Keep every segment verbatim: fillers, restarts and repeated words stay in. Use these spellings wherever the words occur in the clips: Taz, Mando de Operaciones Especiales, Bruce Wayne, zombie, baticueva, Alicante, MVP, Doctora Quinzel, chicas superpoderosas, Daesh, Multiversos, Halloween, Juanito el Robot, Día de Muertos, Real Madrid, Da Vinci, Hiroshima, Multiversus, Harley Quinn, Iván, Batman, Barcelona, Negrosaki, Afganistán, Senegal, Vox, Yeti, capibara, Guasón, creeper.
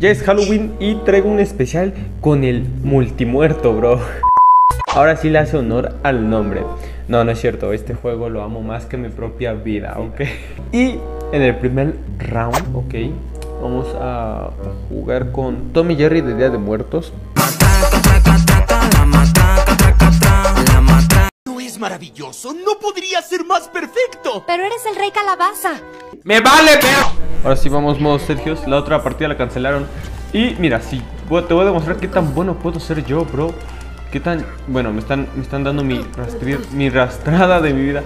Ya es Halloween y traigo un especial con el Multimuerto, bro. Ahora sí le hace honor al nombre. No, no es cierto, este juego lo amo más que mi propia vida, ¿ok? Y en el primer round, ¿ok? Vamos a jugar con Tom y Jerry de Día de Muertos. Maravilloso, no podría ser más perfecto. Pero eres el rey calabaza. Me vale, pero... Ahora sí vamos modo Sergio, la otra partida la cancelaron. Y mira, sí, te voy a demostrar qué tan bueno puedo ser yo, bro. Qué tan... Bueno, me están, me están dando mi, rastri... mi rastrada de mi vida.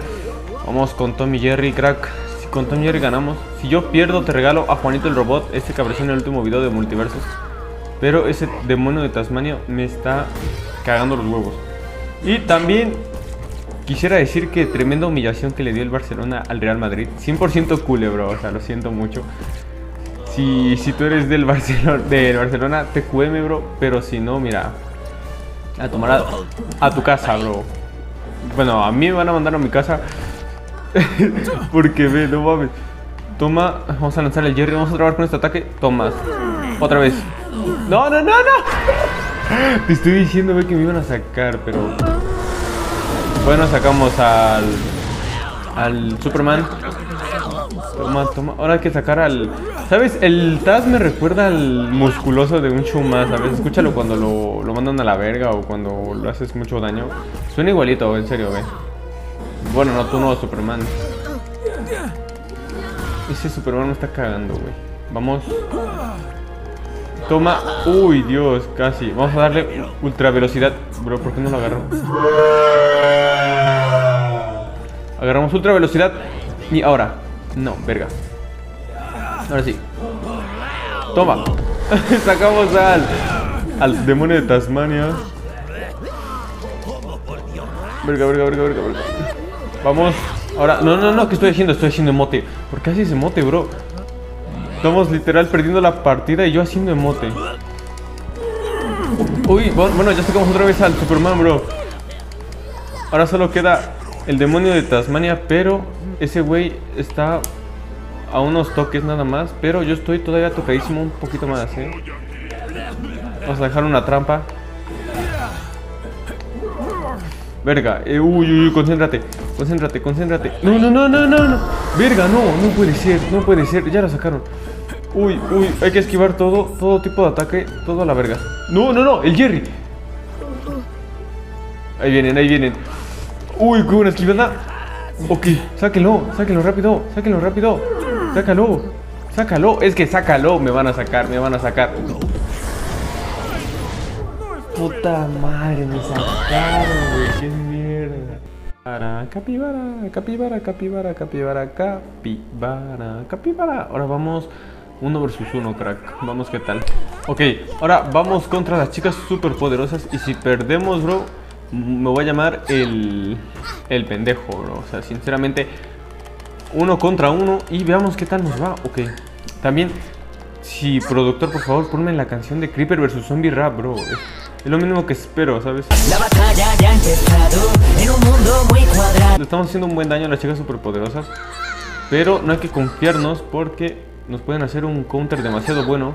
Vamos con Tom y Jerry, crack. Si con Tom y Jerry ganamos. Si yo pierdo, te regalo a Juanito el Robot. Este que apareció en el último video de Multiversos. Pero ese demonio de Tasmania me está cagando los huevos. Y también... Quisiera decir que tremenda humillación que le dio el Barcelona al Real Madrid. cien por ciento culé, bro, o sea, lo siento mucho. Si, si tú eres del Barcelona, del Barcelona, te cueme, bro. Pero si no, mira, a tomar a, a tu casa, bro. Bueno, a mí me van a mandar a mi casa. Porque, ve, no mames. Toma, vamos a lanzarle al Jerry, vamos a trabajar con este ataque. Tomas, otra vez. No, no, no, no. Te estoy diciendo, ve, que me iban a sacar, pero... Bueno, sacamos al al Superman. Toma, toma. Ahora hay que sacar al... ¿Sabes? El Taz me recuerda al musculoso de un Shuma, ¿sabes? Escúchalo cuando lo, lo mandan a la verga o cuando lo haces mucho daño. Suena igualito, en serio, ve. Bueno, no, tú no, Superman. Ese Superman me está cagando, güey. Vamos. Toma. Uy, Dios, casi. Vamos a darle ultra velocidad. Bro, ¿por qué no lo agarramos? Agarramos ultra velocidad. Y ahora... No, verga. Ahora sí. Toma. Sacamos al... Al demonio de Tasmania. Verga, verga, verga, verga, verga. Vamos. Ahora... No, no, no. ¿Qué estoy haciendo? Estoy haciendo emote. ¿Por qué haces emote, bro? Estamos literal perdiendo la partida y yo haciendo emote. Uy, bueno, ya sacamos otra vez al Superman, bro. Ahora solo queda... El demonio de Tasmania, pero ese güey está a unos toques nada más. Pero yo estoy todavía tocadísimo un poquito más, ¿eh? Vamos a dejar una trampa. Verga, eh, uy, uy, uy, concéntrate, concéntrate, concéntrate. No, no, no, no, no, no. Verga, no, no puede ser, no puede ser. Ya la sacaron. Uy, uy, hay que esquivar todo, todo tipo de ataque, todo a la verga. No, no, no, el Jerry. Ahí vienen, ahí vienen. Uy, qué buena esquivada. Ok, sáquenlo, sáquenlo rápido, sáquenlo rápido. Sácalo, sácalo. Es que sácalo, me van a sacar, me van a sacar. Puta madre, me sacaron, güey. Qué mierda. Capibara, capibara, capibara, capibara, capibara, capibara. Ahora vamos uno versus uno, crack. Vamos, ¿qué tal? Ok, ahora vamos contra las chicas superpoderosas. Y si perdemos, bro, me voy a llamar el, el pendejo, bro. O sea, sinceramente, uno contra uno. Y veamos qué tal nos va. Ok. También, si productor, por favor, ponme la canción de Creeper versus Zombie Rap, bro. Es, es lo mínimo que espero, ¿sabes? La batalla ya ha empezado en un mundo muy cuadrado. Le estamos haciendo un buen daño a las chicas superpoderosas. Pero no hay que confiarnos porque nos pueden hacer un counter demasiado bueno.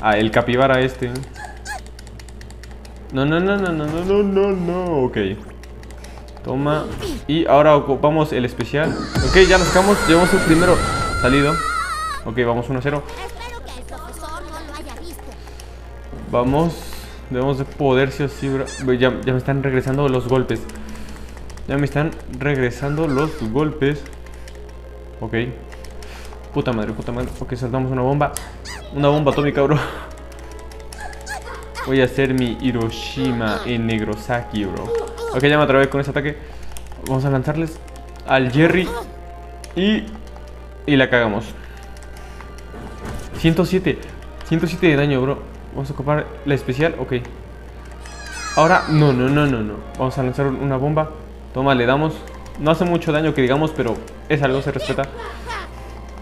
Ah, el capibara este, ¿eh? No, no, no, no, no, no, no, no, ok. Toma. Y ahora ocupamos el especial. Ok, ya nos sacamos, llevamos el primero salido. Ok, vamos uno a cero. Vamos. Debemos de poder sí o sí, bro. Ya, ya me están regresando los golpes. Ya me están regresando los golpes. Ok. Puta madre, puta madre. Ok, saltamos una bomba. Una bomba atómica, bro. Voy a hacer mi Hiroshima en Negrosaki, bro. Ok, ya me atrapé con ese ataque. Vamos a lanzarles al Jerry. Y... Y la cagamos. ciento siete. ciento siete de daño, bro. Vamos a ocupar la especial. Ok. Ahora... No, no, no, no, no. Vamos a lanzar una bomba. Toma, le damos. No hace mucho daño que digamos, pero es algo, se respeta.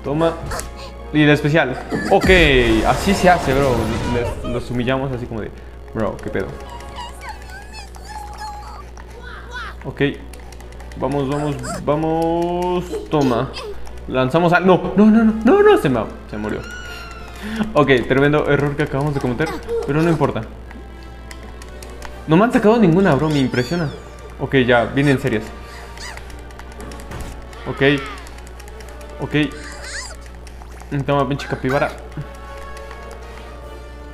Toma... Y de especial. Ok, así se hace, bro. Les, los humillamos así como de... Bro, qué pedo. Ok. Vamos, vamos, vamos. Toma. Lanzamos al... No, no, no, no, no, no. Se, me... se murió. Ok, tremendo error que acabamos de cometer, pero no importa. No me han sacado ninguna, bro, me impresiona. Ok, ya, vienen serias. Ok. Ok. Toma, pinche capibara.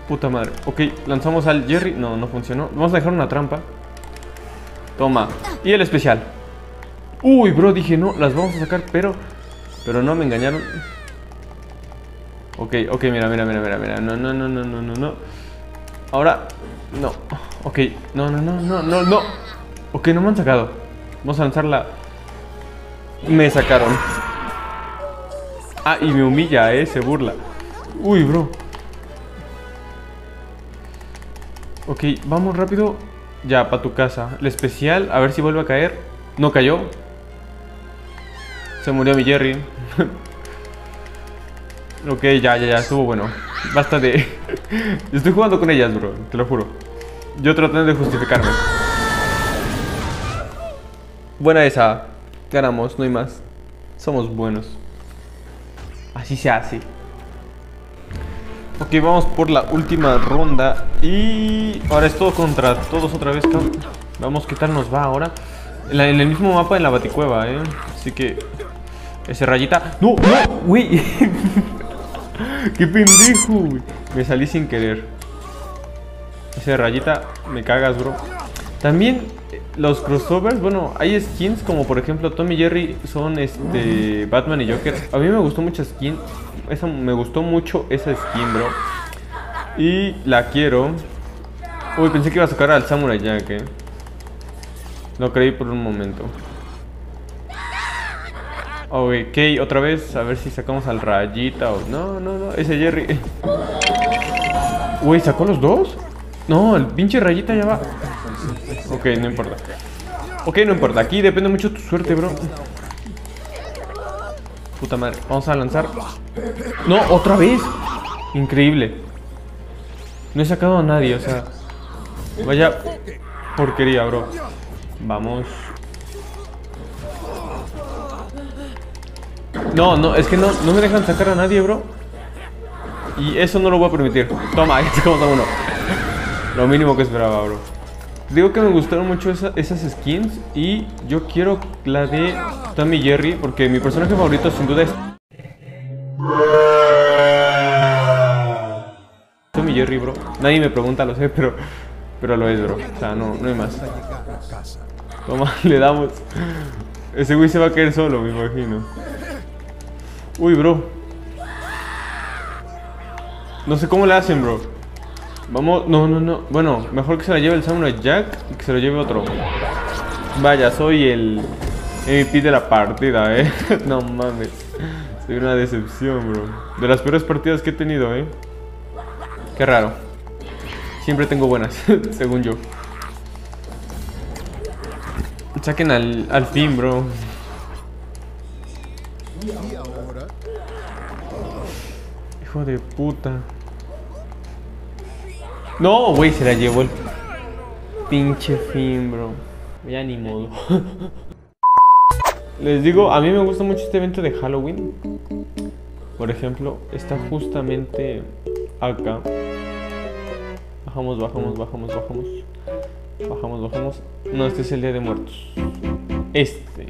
Puta madre. Ok, lanzamos al Jerry. No, no funcionó. Vamos a dejar una trampa. Toma. Y el especial. Uy, bro, dije no, las vamos a sacar, pero... Pero no, me engañaron. Ok, ok, mira, mira, mira, mira, mira. No, no, no, no, no, no, no. Ahora, no. Ok, no, no, no, no, no, no. Ok, no me han sacado. Vamos a lanzarla. Me sacaron. Ah, y me humilla, eh, se burla. Uy, bro. Ok, vamos rápido. Ya, para tu casa. El especial, a ver si vuelve a caer. No cayó. Se murió mi Jerry. Ok, ya, ya, ya, estuvo bueno. Basta de... Estoy jugando con ellas, bro, te lo juro. Yo tratando de justificarme. Buena esa. Ganamos, no hay más. Somos buenos. Así se hace. Ok, vamos por la última ronda. Y... ahora es todo contra todos otra vez. Vamos, ¿qué tal nos va ahora? En, la, en el mismo mapa, en la baticueva, eh. Así que... ese rayita... ¡No! ¡No! ¡Uy! ¡Qué pendejo! Me salí sin querer. Ese rayita... me cagas, bro. También los crossovers... bueno, hay skins como por ejemplo Tom y Jerry son este... Batman y Joker. A mí me gustó mucho skin. Esa, me gustó mucho esa skin, bro. Y la quiero. Uy, pensé que iba a sacar al Samurai Jack, eh. Lo creí por un momento. Ok, otra vez, a ver si sacamos al rayita o... No, no, no, ese Jerry. Uy, ¿sacó los dos? No, el pinche rayita ya va. Ok, no importa. Ok, no importa, aquí depende mucho tu suerte, bro. Puta madre, vamos a lanzar. No, otra vez. Increíble. No he sacado a nadie, o sea. Vaya porquería, bro. Vamos. No, no, es que no, no me dejan sacar a nadie, bro. Y eso no lo voy a permitir. Toma, ya sacamos a uno. Lo mínimo que esperaba, bro. Digo que me gustaron mucho esa, esas skins. Y yo quiero la de Tom y Jerry, porque mi personaje favorito sin duda es Tom y Jerry, bro. Nadie me pregunta, lo sé, pero Pero lo es, bro, o sea, no, no hay más. Toma, le damos. Ese güey se va a caer solo, me imagino. Uy, bro. No sé cómo le hacen, bro. Vamos, no, no, no. Bueno, mejor que se la lleve el Samurai Jack y que se lo lleve otro. Vaya, soy el M V P de la partida, eh. No mames. Soy una decepción, bro. De las peores partidas que he tenido, eh. Qué raro. Siempre tengo buenas, según yo. Saquen al, al fin, bro. Hijo de puta. No, güey, se la llevó el pinche fin, bro. Ya ni modo. Les digo, a mí me gusta mucho este evento de Halloween. Por ejemplo, está justamente acá. Bajamos, bajamos, bajamos, bajamos. Bajamos, bajamos. No, este es el Día de Muertos. Este.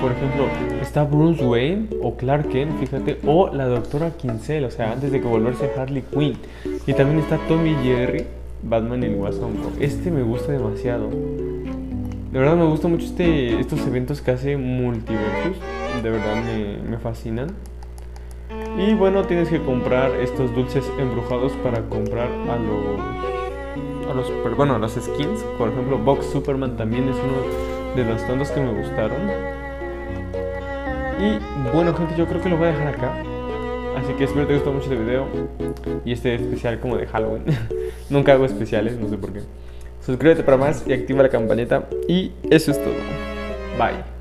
Por ejemplo, está Bruce Wayne o Clark Kent, fíjate, o la Doctora Quinzel, o sea, antes de que volverse Harley Quinn. Y también está Tom y Jerry, Batman y el Guasón. Este me gusta demasiado. De verdad me gusta mucho este, estos eventos que hace Multiversus. De verdad me, me fascinan. Y bueno, tienes que comprar estos dulces embrujados para comprar a los... A los super, bueno, a los skins. Por ejemplo, Vox Superman también es uno de los tantos que me gustaron. Y bueno, gente, yo creo que lo voy a dejar acá. Así que espero que te haya gustado mucho este video. Y este especial como de Halloween. Nunca hago especiales, no sé por qué. Suscríbete para más y activa la campanita. Y eso es todo. Bye.